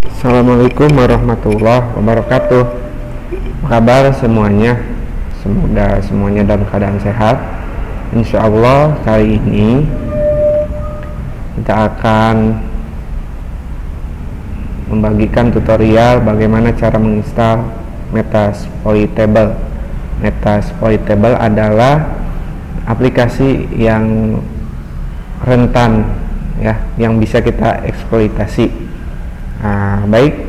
Assalamualaikum warahmatullahi wabarakatuh. Apa kabar semuanya? Semoga semuanya dalam keadaan sehat. Insya Allah kali ini kita akan membagikan tutorial bagaimana cara menginstal Metasploitable. Metasploitable adalah aplikasi yang rentan, ya, yang bisa kita eksploitasi. Nah, baik,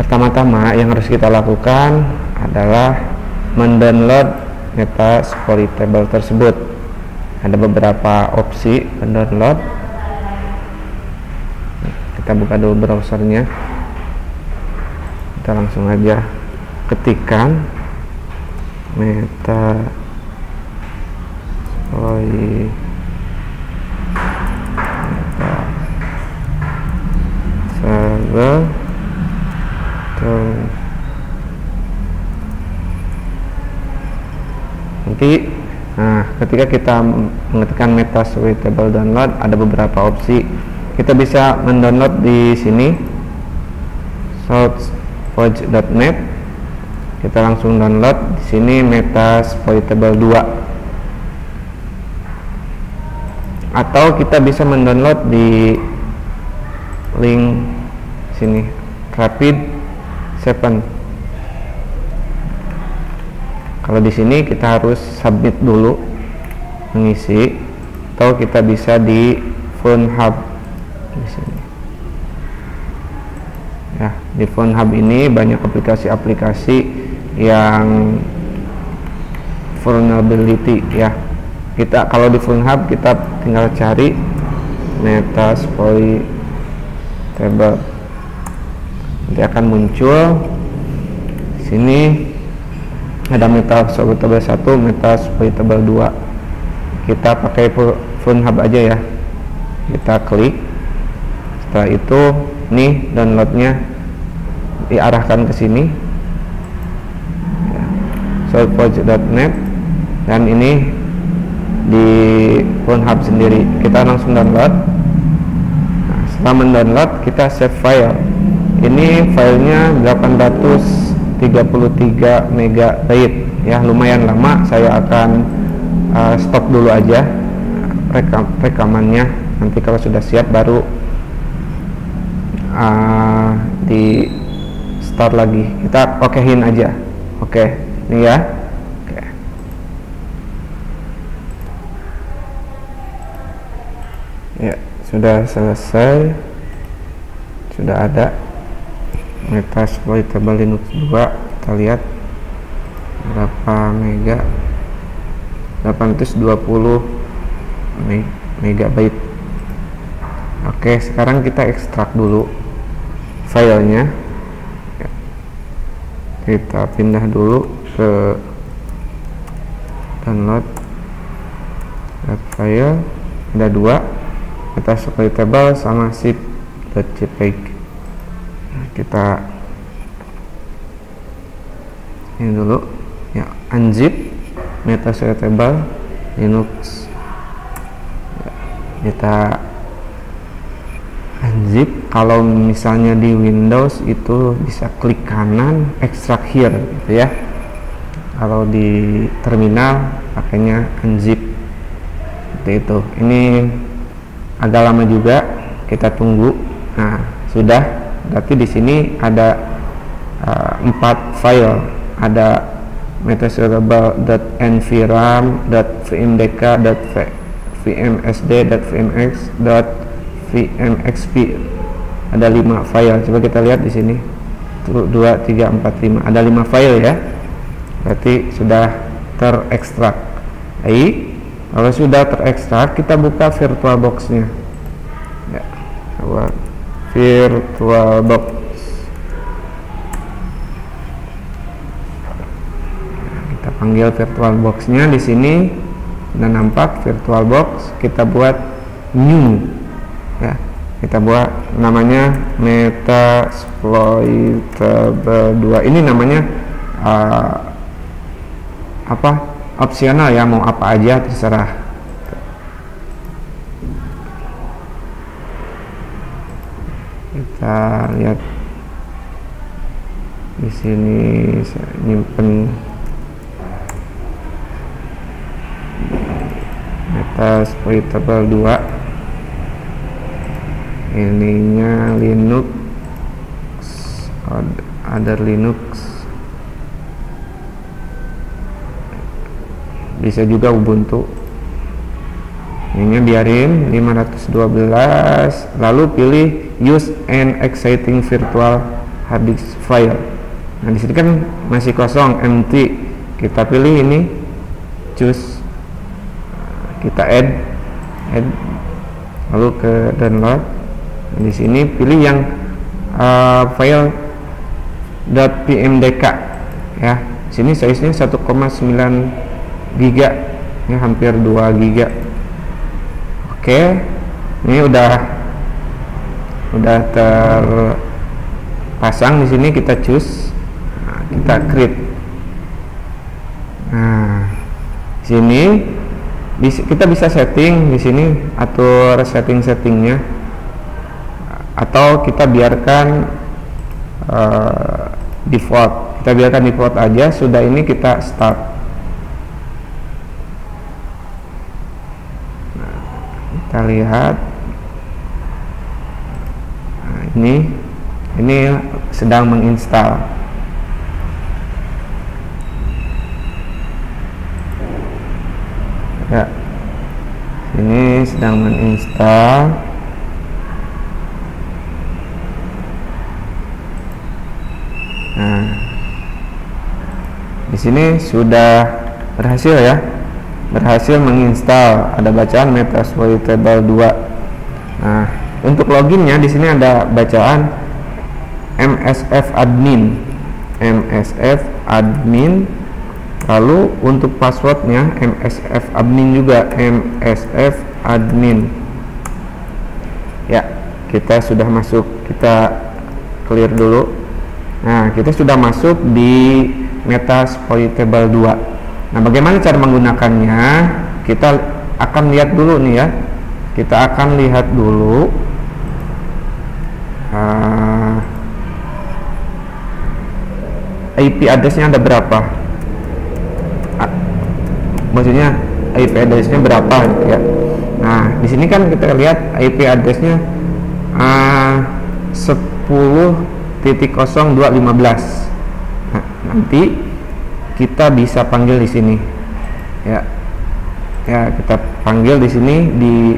pertama-tama yang harus kita lakukan adalah mendownload Metasploitable tersebut. Ada beberapa opsi mendownload. Kita buka dulu browsernya, kita langsung aja ketikkan nanti, nah, ketika kita mengetikkan Metasploitable download, ada beberapa opsi. Kita bisa mendownload di sini sourceforge.net. Kita langsung download di sini Metasploitable 2, atau kita bisa mendownload di link sini Rapid7. Kalau di sini kita harus submit dulu, mengisi, atau kita bisa di phone hub di sini. Ya, di phone hub ini banyak aplikasi-aplikasi yang vulnerability, ya. Kita kalau di phone hub kita tinggal cari Metasploitable. Nanti akan muncul di sini ada Metasploitable 1, Metasploitable 2. Kita pakai phone hub aja ya. Kita klik. Setelah itu nih downloadnya diarahkan ke sini. sourceforge.net, dan ini di phone hub sendiri. Kita langsung download. Setelah mendownload kita save file. Ini filenya 833 MB, ya, lumayan lama. Saya akan stop dulu aja rekamannya. Nanti kalau sudah siap baru di start lagi. Kita okehin aja. Oke, ini ya. Ya, sudah selesai, sudah ada Metasploitable Linux 2. Kita lihat berapa mega, 820 MB. Oke, sekarang kita ekstrak dulu filenya. Kita pindah dulu ke download file, ada dua, Metasploitable sama zip.jpg. Nah, kita ini dulu ya, unzip Metasploitable Linux. Kita unzip. Kalau misalnya di Windows itu bisa klik kanan extract here gitu ya. Kalau di terminal pakainya unzip seperti itu. Ini agak lama juga, kita tunggu. Nah, sudah. Berarti di sini ada 4 file. Ada metasploitable.enviram, .vmdk, .vmsd, .vmx, .vmxp. Ada 5 file. Coba kita lihat di sini. 2, 3, 4, 5. Ada 5 file ya. Berarti sudah terekstrak. Baik. Kalau sudah terekstrak, kita buka VirtualBox-nya. Ya, VirtualBox. Kita panggil VirtualBox-nya di sini. Dan nampak VirtualBox, kita buat new. Ya, kita buat namanya Metasploitable 2. Ini namanya apa? Opsional ya, mau apa aja terserah. Kita lihat di sini, saya nyimpen Metasploitable 2, ininya Linux, ada Linux, bisa juga Ubuntu. Ini biarin 512, lalu pilih use an exciting virtual hard disk file. Nah di sini kan masih kosong, empty, kita pilih ini, choose, kita add, lalu ke download. Nah, di sini pilih yang file .pmdk ya. Sini size-nya 1,9 GB, ini hampir 2 GB. Oke, ini udah terpasang di sini, kita choose. Nah, kita create. Nah, sini kita bisa setting di sini, atur setting-settingnya, atau kita biarkan default. Kita biarkan default aja. Sudah, ini kita start. Nah, kita lihat. Nah, ini sedang menginstal. Ya, ini sedang menginstal. Nah, di sini sudah berhasil ya, menginstal. Ada bacaan Metasploitable 2. Nah, untuk loginnya di sini ada bacaan msfadmin. Lalu untuk passwordnya msfadmin juga, msfadmin. Ya, kita sudah masuk. Kita clear dulu. Nah, kita sudah masuk di Metasploitable 2. Nah, bagaimana cara menggunakannya? Kita akan lihat dulu nih ya. Kita akan lihat dulu IP address-nya ada berapa. Maksudnya IP address-nya berapa ya. Nah, di sini kan kita lihat IP address-nya 10.0.215. Nah, nanti kita bisa panggil di sini ya, kita panggil di sini di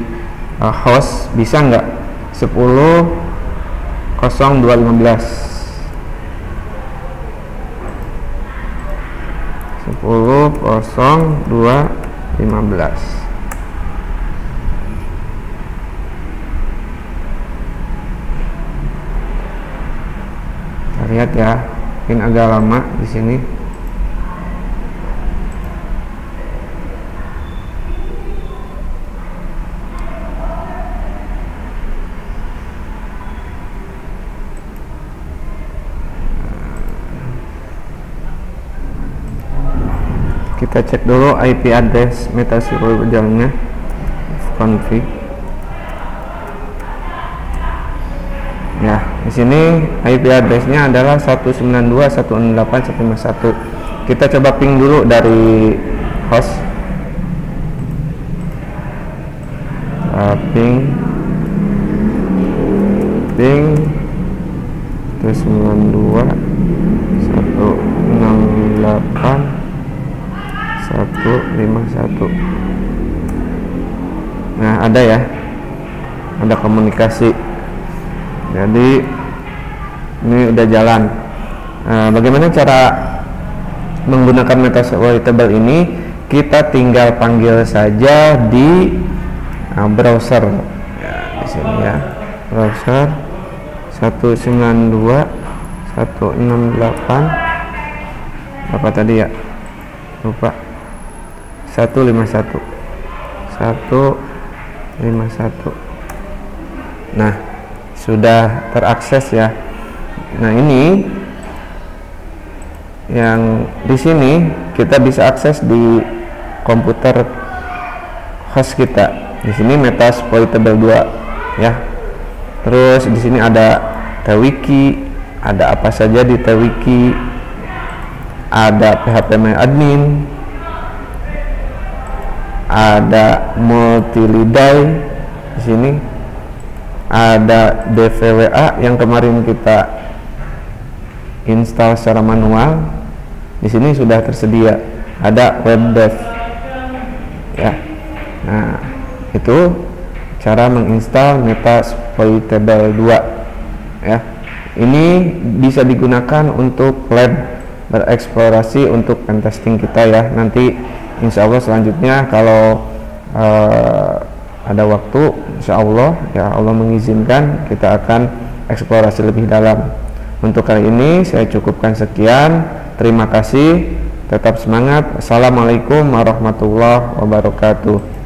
host, bisa nggak 10.0.215 10.0.215. Lihat ya, mungkin agak lama di sini. Kita cek dulu IP address Metasploitable-nya, config. Ya, di sini IP address-nya adalah 192.168.151. Kita coba ping dulu dari host. Ping 192.168.151. Nah, ada ya. Ada komunikasi. Jadi ini udah jalan. Nah, bagaimana cara menggunakan Metasploitable ini? Kita tinggal panggil saja di browser ya, di sini ya, browser 192.168 apa tadi ya, lupa, 151. Nah, sudah terakses ya. Nah, ini yang di sini kita bisa akses di komputer host kita. Di sini Metasploitable 2 ya. Terus di sini ada twiki, ada apa saja di twiki, ada phpmyadmin, ada multilidai, di sini ada DVWA yang kemarin kita install secara manual, di sini sudah tersedia, ada webdev ya. Nah, itu cara menginstal Metasploitable 2 ya. Ini bisa digunakan untuk lab bereksplorasi untuk pentesting kita ya. Nanti insya Allah selanjutnya kalau ada waktu, insya Allah ya, Allah mengizinkan, kita akan eksplorasi lebih dalam. Untuk kali ini saya cukupkan sekian. Terima kasih, tetap semangat. Assalamualaikum warahmatullahi wabarakatuh.